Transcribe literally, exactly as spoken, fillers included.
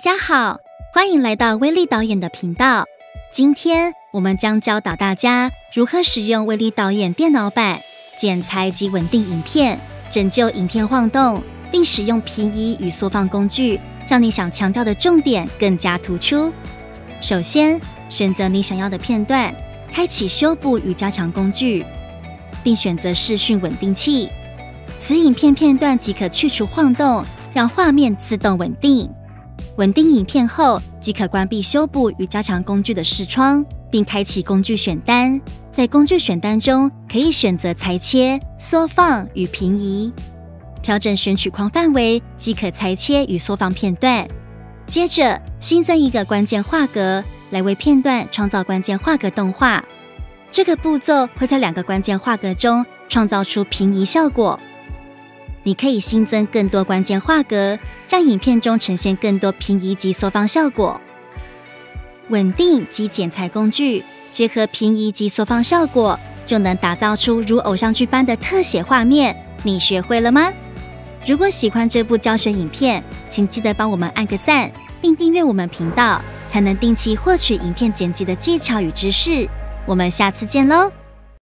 家好，欢迎来到威力导演的频道。今天我们将教导大家如何使用威力导演电脑版剪裁及稳定影片，拯救影片晃动，并使用平移与缩放工具，让你想强调的重点更加突出。首先，选择你想要的片段，开启修补与加强工具，并选择视讯稳定器。此影片片段即可去除晃动，让画面自动稳定。稳定影片后，即可关闭修补与加强工具的视窗，并开启工具选单。在工具选单中，可以选择裁切、缩放与平移，调整选取框范围，即可裁切与缩放片段。接着，新增一个关键画格，来为片段创造关键画格动画。这个步骤会在两个关键画格中创造出平移效果。你可以新增更多关键画格，让影片中呈现更多平移及缩放效果。稳定及剪裁工具结合平移及缩放效果，就能打造出如偶像剧般的特写画面。你学会了吗？如果喜欢这部教学影片，请记得帮我们按个赞，并订阅我们频道，才能定期获取影片剪辑的技巧与知识。我们下次见喽！